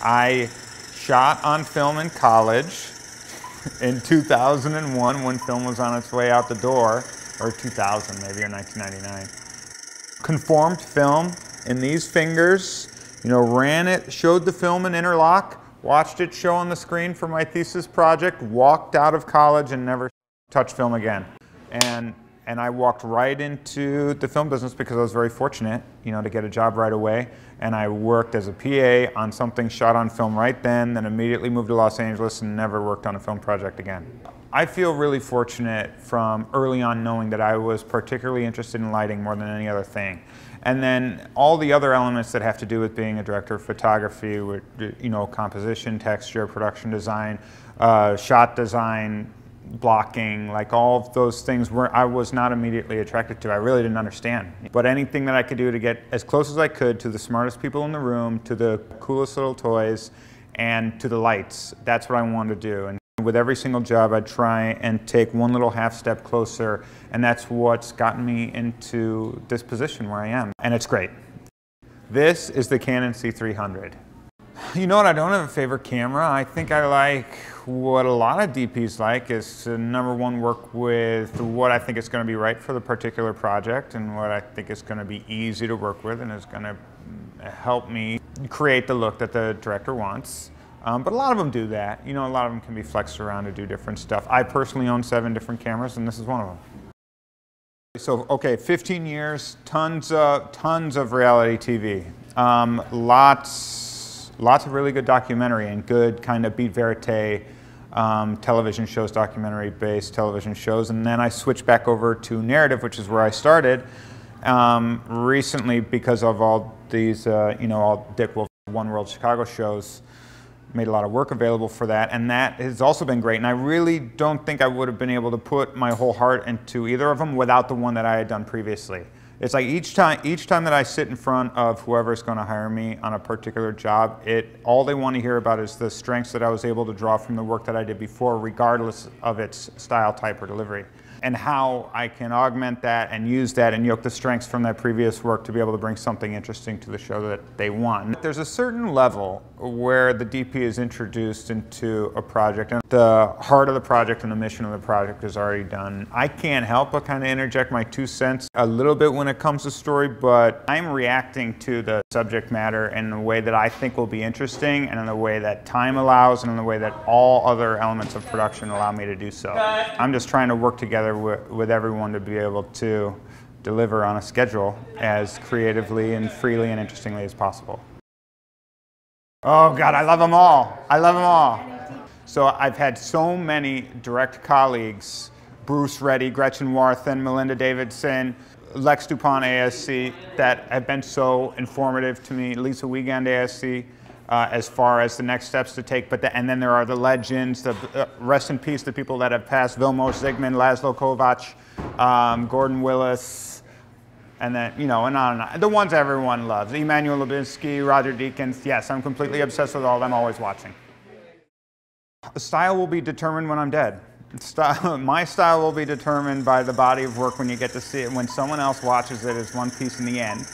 I shot on film in college in 2001 when film was on its way out the door, or 2000 maybe, or 1999. Conformed film in these fingers, you know, ran it, showed the film in interlock, watched it show on the screen for my thesis project, walked out of college and never touched film again. And I walked right into the film business because I was very fortunate, you know, to get a job right away. And I worked as a PA on something shot on film right then immediately moved to Los Angeles and never worked on a film project again. I feel really fortunate from early on knowing that I was particularly interested in lighting more than any other thing. And then all the other elements that have to do with being a director of photography, with, you know, composition, texture, production design, shot design, blocking, like all of those things were, I was not immediately attracted to. I really didn't understand. But anything that I could do to get as close as I could to the smartest people in the room, to the coolest little toys, and to the lights, that's what I wanted to do. And with every single job, I'd try and take one little half step closer, and that's what's gotten me into this position where I am. And it's great. This is the Canon C300. You know what, I don't have a favorite camera. I think I like what a lot of DPs like is to, number one, work with what I think is going to be right for the particular project and what I think is going to be easy to work with and is going to help me create the look that the director wants. But a lot of them do that. You know, a lot of them can be flexed around to do different stuff. I personally own 7 different cameras, and this is one of them. So, okay, 15 years, tons of reality TV. Lots of really good documentary and good kind of beat verite television shows, documentary-based television shows. And then I switched back over to narrative, which is where I started recently because of all these, you know, all Dick Wolf, One World Chicago shows. Made a lot of work available for that, and that has also been great. And I really don't think I would have been able to put my whole heart into either of them without the one that I had done previously. It's like each time that I sit in front of whoever's going to hire me on a particular job, all they want to hear about is the strengths that I was able to draw from the work that I did before, regardless of its style, type, or delivery, and how I can augment that and use that and yoke the strengths from that previous work to be able to bring something interesting to the show that they want. There's a certain level where the DP is introduced into a project and the heart of the project and the mission of the project is already done. I can't help but kind of interject my 2 cents a little bit when it comes to story, but I'm reacting to the subject matter in a way that I think will be interesting and in the way that time allows and in the way that all other elements of production allow me to do so. I'm just trying to work together with everyone to be able to deliver on a schedule as creatively and freely and interestingly as possible. Oh God, I love them all. I love them all. So I've had so many direct colleagues, Bruce Reddy, Gretchen Warthin, Melinda Davidson, Lex Dupont ASC, that have been so informative to me, Lisa Weigand ASC, as far as the next steps to take, and then there are the legends, the rest in peace, the people that have passed, Vilmos Zsigmond, Laszlo Kovacs, Gordon Willis, and then, you know, and on and on. The ones everyone loves, Emmanuel Lubezki, Roger Deakins. Yes, I'm completely obsessed with all of them, always watching. The style will be determined when I'm dead. My style will be determined by the body of work when you get to see it. When someone else watches it as one piece in the end.